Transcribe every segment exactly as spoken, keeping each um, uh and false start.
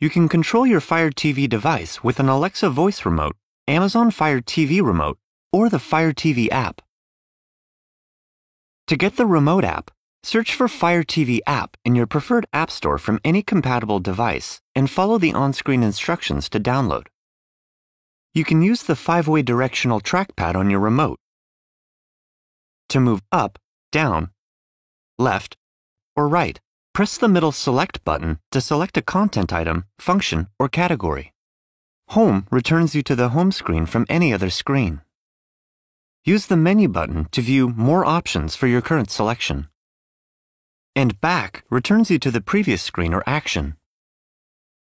You can control your Fire T V device with an Alexa voice remote, Amazon Fire T V remote, or the Fire T V app. To get the remote app, search for Fire T V app in your preferred app store from any compatible device and follow the on-screen instructions to download. You can use the five-way directional trackpad on your remote to move up, down, left, or right. Press the middle Select button to select a content item, function, or category. Home returns you to the home screen from any other screen. Use the Menu button to view more options for your current selection. And Back returns you to the previous screen or action.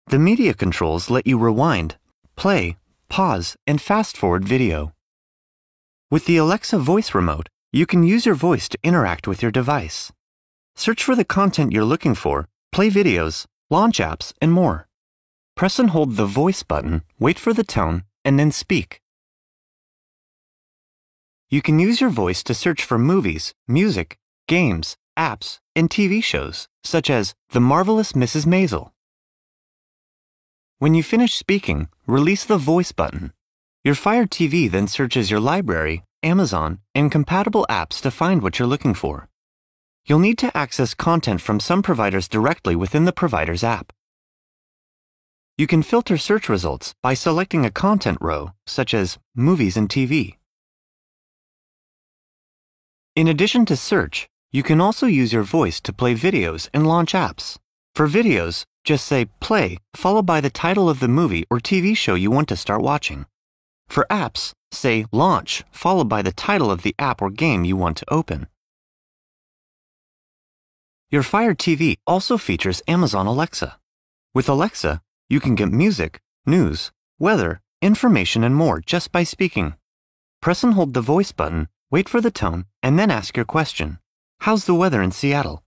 The media controls let you rewind, play, pause, and fast-forward video. With the Alexa voice remote, you can use your voice to interact with your device. Search for the content you're looking for, play videos, launch apps, and more. Press and hold the voice button, wait for the tone, and then speak. You can use your voice to search for movies, music, games, apps, and T V shows, such as The Marvelous Missus Maisel. When you finish speaking, release the voice button. Your Fire T V then searches your library, Amazon, and compatible apps to find what you're looking for. You'll need to access content from some providers directly within the provider's app. You can filter search results by selecting a content row, such as movies and T V. In addition to search, you can also use your voice to play videos and launch apps. For videos, just say play, followed by the title of the movie or T V show you want to start watching. For apps, say launch, followed by the title of the app or game you want to open. Your Fire T V also features Amazon Alexa. With Alexa, you can get music, news, weather, information, and more just by speaking. Press and hold the voice button, wait for the tone, and then ask your question. How's the weather in Seattle?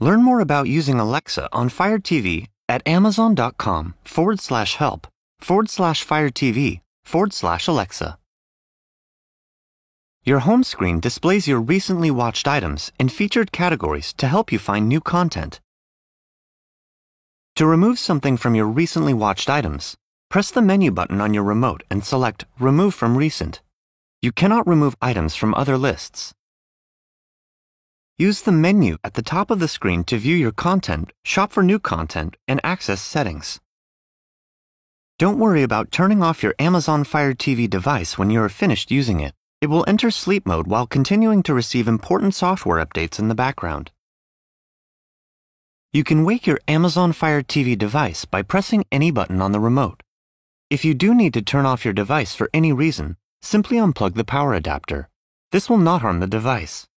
Learn more about using Alexa on Fire T V at amazon.com forward slash help forward slash Fire TV forward slash Alexa. Your home screen displays your recently watched items and featured categories to help you find new content. To remove something from your recently watched items, press the Menu button on your remote and select Remove from Recent. You cannot remove items from other lists. Use the menu at the top of the screen to view your content, shop for new content, and access settings. Don't worry about turning off your Amazon Fire T V device when you are finished using it. It will enter sleep mode while continuing to receive important software updates in the background. You can wake your Amazon Fire T V device by pressing any button on the remote. If you do need to turn off your device for any reason, simply unplug the power adapter. This will not harm the device.